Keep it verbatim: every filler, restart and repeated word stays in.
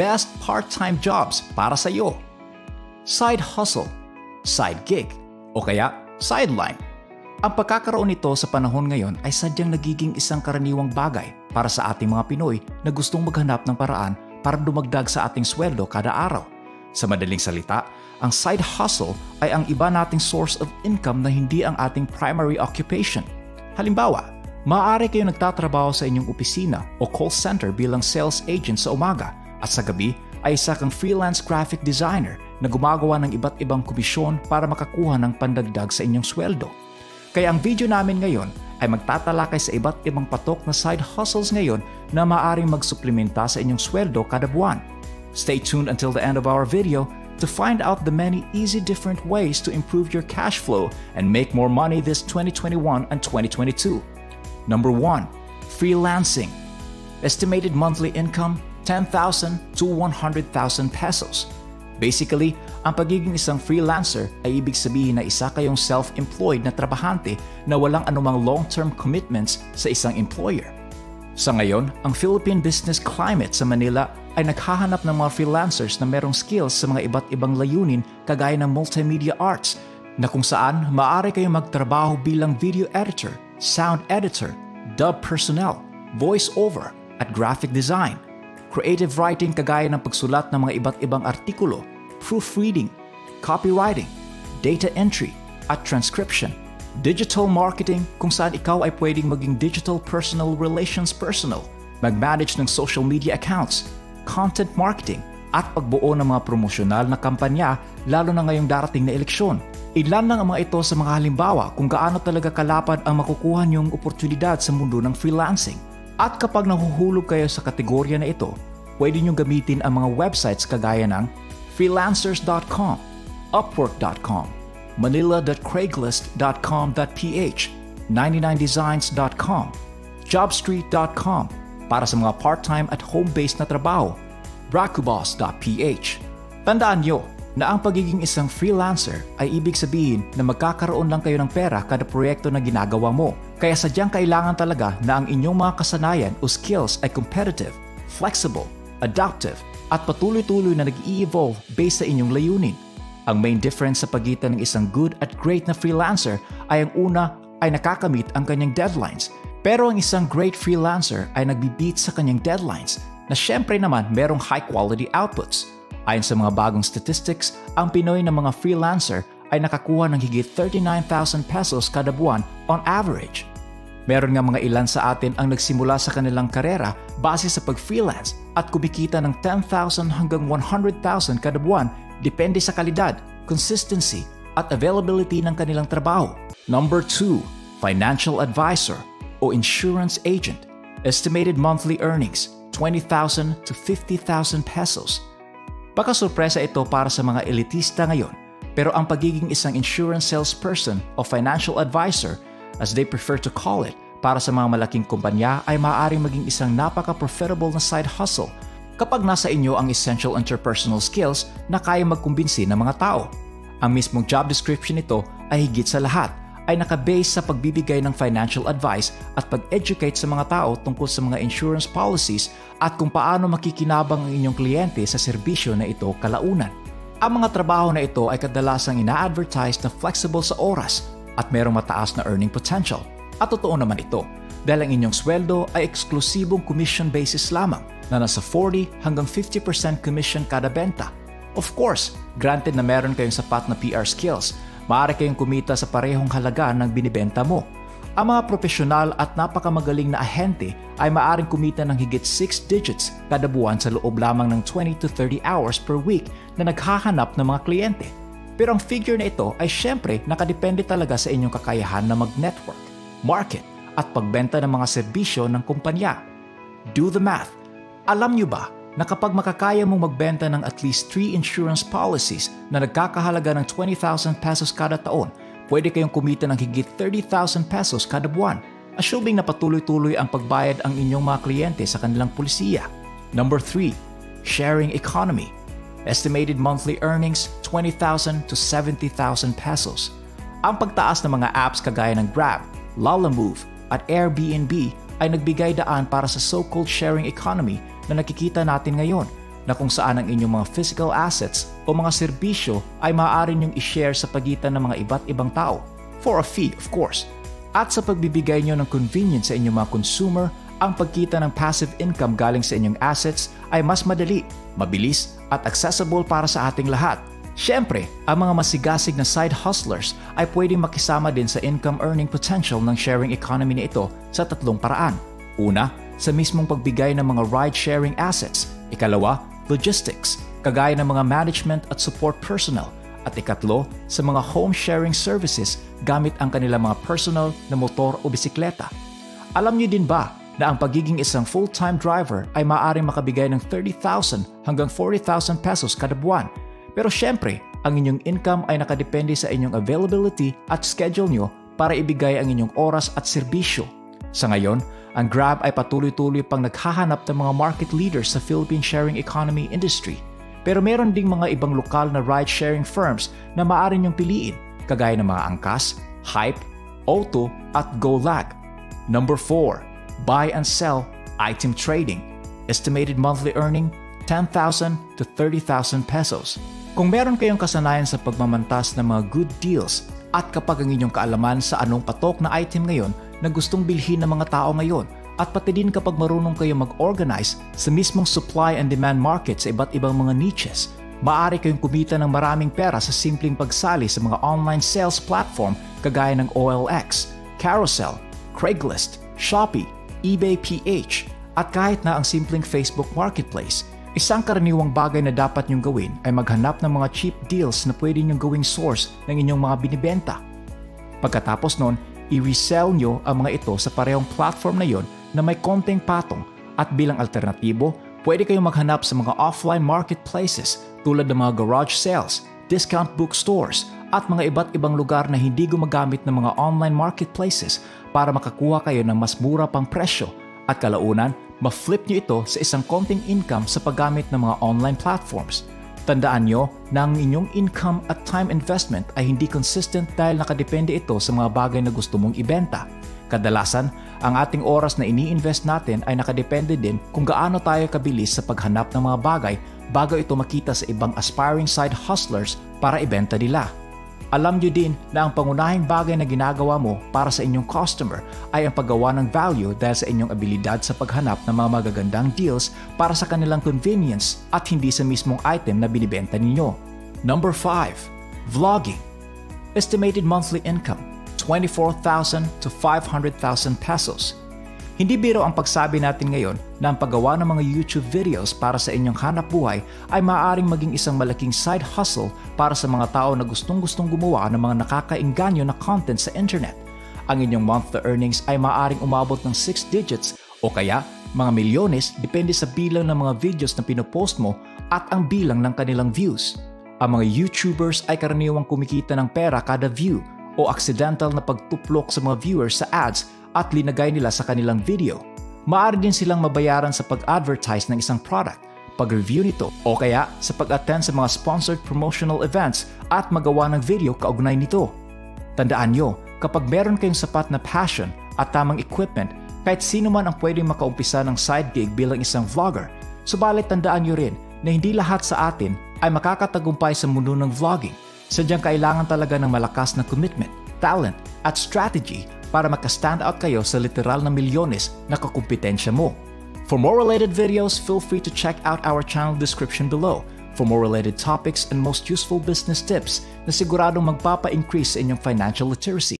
best part-time jobs para sa'yo. Side hustle, side gig, o kaya sideline. Ang pagkakaroon nito sa panahon ngayon ay sadyang nagiging isang karaniwang bagay para sa ating mga Pinoy na gustong maghanap ng paraan para dumagdag sa ating sweldo kada araw. Sa madaling salita, ang side hustle ay ang iba nating source of income na hindi ang ating primary occupation. Halimbawa, maaari kayong nagtatrabaho sa inyong opisina o call center bilang sales agent sa umaga at sa gabi ay isa kang freelance graphic designer na gumagawa ng iba't ibang komisyon para makakuha ng pandagdag sa inyong sweldo. Kaya ang video namin ngayon ay magtatalakay sa iba't ibang patok na side hustles ngayon na maaaring magsuplementa sa inyong sweldo kada buwan. Stay tuned until the end of our video to find out the many easy different ways to improve your cash flow and make more money this twenty twenty-one and twenty twenty-two. Number one. Freelancing. Estimated monthly income, ten thousand to one hundred thousand pesos. Basically, ang pagiging isang freelancer ay ibig sabihin na isa kayong self-employed na trabahante na walang anumang long-term commitments sa isang employer. Sa ngayon, ang Philippine business climate sa Manila ay naghahanap ng mga freelancers na merong skills sa mga iba't ibang layunin kagaya ng multimedia arts na kung saan maaari kayong magtrabaho bilang video editor, sound editor, dub personnel, voice-over, at graphic design. Creative writing kagaya ng pagsulat ng mga iba't ibang artikulo, proofreading, copywriting, data entry, at transcription. Digital marketing kung saan ikaw ay pwedeng maging digital personal relations personal, mag-manage ng social media accounts, content marketing, at pagbuo ng mga promosyonal na kampanya lalo na ngayong darating na eleksyon. Ilan lang ang mga ito sa mga halimbawa kung gaano talaga kalapad ang makukuha niyong oportunidad sa mundo ng freelancing. At kapag nahuhulog kayo sa kategorya na ito, pwede niyong gamitin ang mga websites kagaya ng freelancers dot com, upwork dot com, manila dot craigslist dot com dot p h, ninety-nine designs dot com, jobstreet dot com para sa mga part-time at home-based na trabaho, bracuboss dot p h. Tandaan niyo na ang pagiging isang freelancer ay ibig sabihin na magkakaroon lang kayo ng pera kada proyekto na ginagawa mo. Kaya sadyang kailangan talaga na ang inyong mga kasanayan o skills ay competitive, flexible, adaptive, at patuloy-tuloy na nag-i-evolve based sa inyong layunin. Ang main difference sa pagitan ng isang good at great na freelancer ay ang una ay nakakamit ang kanyang deadlines. Pero ang isang great freelancer ay nagbibeat sa kanyang deadlines na syempre naman merong high-quality outputs. Ayon sa mga bagong statistics, ang Pinoy na mga freelancer ay nakakuha ng higit thirty-nine thousand pesos kada buwan on average. Meron nga mga ilan sa atin ang nagsimula sa kanilang karera base sa pag-freelance at kumikita ng ten thousand hanggang one hundred thousand kada buwan depende sa kalidad, consistency, at availability ng kanilang trabaho. Number two. Financial advisor o insurance agent. Estimated monthly earnings, twenty thousand to fifty thousand pesos. Baka surpresa ito para sa mga elitista ngayon, pero ang pagiging isang insurance salesperson o financial advisor, as they prefer to call it, para sa mga malaking kumpanya ay maaaring maging isang napaka-profitable na side hustle kapag nasa inyo ang essential interpersonal skills na kaya magkumbinsi ng mga tao. Ang mismong job description nito ay higit sa lahat ay nakabase sa pagbibigay ng financial advice at pag-educate sa mga tao tungkol sa mga insurance policies at kung paano makikinabang ang inyong kliyente sa serbisyo na ito kalaunan. Ang mga trabaho na ito ay kadalasang ina-advertise na flexible sa oras at merong mataas na earning potential. At totoo naman ito dahil ang inyong sweldo ay eksklusibong commission basis lamang na nasa forty hanggang fifty percent commission kada benta. Of course, granted na meron kayong sapat na P R skills, maaari kayong kumita sa parehong halaga ng binibenta mo. Ang mga profesional at napakamagaling na ahente ay maaaring kumita ng higit six digits kada buwan sa loob lamang ng twenty to thirty hours per week na naghahanap ng mga kliyente. Pero ang figure na ito ay syempre nakadepende talaga sa inyong kakayahan na mag-network, market, at pagbenta ng mga serbisyo ng kumpanya. Do the math. Alam niyo ba na kapag makakaya mong magbenta ng at least three insurance policies na nagkakahalaga ng twenty thousand pesos kada taon, pwede kayong kumita ng higit thirty thousand pesos kada buwan, assuming na patuloy-tuloy ang pagbayad ang inyong mga kliyente sa kanilang pulisiya. Number three. Sharing economy. Estimated monthly earnings, twenty thousand to seventy thousand pesos. Ang pagtaas ng mga apps kagaya ng Grab, Lalamove, at Airbnb ay nagbigay daan para sa so-called sharing economy na nakikita natin ngayon na kung saan ang inyong mga physical assets o mga serbisyo ay maaari niyong ishare sa pagitan ng mga iba't ibang tao, for a fee of course, at sa pagbibigay niyo ng convenience sa inyong mga consumer, ang pagkita ng passive income galing sa inyong assets ay mas madali, mabilis at accessible para sa ating lahat. Siyempre, ang mga masigasig na side hustlers ay pwedeng makisama din sa income earning potential ng sharing economy na ito sa tatlong paraan. Una, sa mismong pagbigay ng mga ride-sharing assets. Ikalawa, logistics, kagaya ng mga management at support personnel. At ikatlo, sa mga home-sharing services gamit ang kanilang mga personal na motor o bisikleta. Alam niyo din ba na ang pagiging isang full-time driver ay maaaring makabigay ng thirty thousand hanggang forty thousand pesos kada buwan. Pero syempre, ang inyong income ay nakadepende sa inyong availability at schedule nyo para ibigay ang inyong oras at serbisyo. Sa ngayon, ang Grab ay patuloy-tuloy pang naghahanap ng mga market leaders sa Philippine sharing economy industry. Pero meron ding mga ibang lokal na ride-sharing firms na maaari nyong piliin, kagaya ng mga Angkas, Hype, Otto at GoLag. Number four. Buy and sell item trading. Estimated monthly earning ten thousand to thirty thousand pesos. Kung meron kayong kasanayan sa pagmamantas ng mga good deals at kapag ang inyong kaalaman sa anong patok na item ngayon na gustong bilhin ng mga tao ngayon at pati din kapag marunong kayong mag-organize sa mismong supply and demand market sa iba't ibang mga niches, maaari kayong kumita ng maraming pera sa simpleng pagsali sa mga online sales platform kagaya ng O L X, Carousel, Craigslist, Shopee, eBay P H at kahit na ang simpleng Facebook Marketplace. Isang karaniwang bagay na dapat niyong gawin ay maghanap ng mga cheap deals na pwede niyong gawing source ng inyong mga binibenta. Pagkatapos nun, i-resell niyo ang mga ito sa parehong platform na yon na may konting patong at bilang alternatibo, pwede kayong maghanap sa mga offline marketplaces tulad ng mga garage sales, discount bookstores at mga iba't ibang lugar na hindi gumagamit ng mga online marketplaces para makakuha kayo ng mas mura pang presyo at kalaunan, ma-flip nyo ito sa isang konting income sa paggamit ng mga online platforms. Tandaan nyo na ang inyong income at time investment ay hindi consistent dahil nakadepende ito sa mga bagay na gusto mong ibenta. Kadalasan, ang ating oras na ini-invest natin ay nakadepende din kung gaano tayo kabilis sa paghanap ng mga bagay bago ito makita sa ibang aspiring side hustlers para ibenta nila. Alam nyo din na ang pangunahing bagay na ginagawa mo para sa inyong customer ay ang paggawa ng value dahil sa inyong abilidad sa paghanap ng mga magagandang deals para sa kanilang convenience at hindi sa mismong item na binibenta ninyo. Number five. Vlogging. Estimated monthly income, twenty-four thousand to five hundred thousand pesos. Hindi biro ang pagsabi natin ngayon na ang paggawa ng mga YouTube videos para sa inyong hanapbuhay ay maaaring maging isang malaking side hustle para sa mga tao na gustong-gustong gumawa ng mga nakakainganyo na content sa internet. Ang inyong monthly earnings ay maaaring umabot ng six digits o kaya mga milyones depende sa bilang ng mga videos na pinopost mo at ang bilang ng kanilang views. Ang mga YouTubers ay karaniwang kumikita ng pera kada view o accidental na pagtuplok sa mga viewers sa ads at linagay nila sa kanilang video. Maaari din silang mabayaran sa pag-advertise ng isang product, pag-review nito, o kaya sa pag-attend sa mga sponsored promotional events at magawa ng video kaugnay nito. Tandaan nyo, kapag meron kayong sapat na passion at tamang equipment, kahit sino man ang pwedeng makaumpisa ng side gig bilang isang vlogger. Subalit tandaan nyo rin na hindi lahat sa atin ay makakatagumpay sa mundo ng vlogging. Sadyang kailangan talaga ng malakas na commitment, talent, at strategy para maka-stand out kayo sa literal na milyones na kakumpetensya mo. For more related videos, feel free to check out our channel description below for more related topics and most useful business tips na siguradong magpapa-increase sa inyong financial literacy.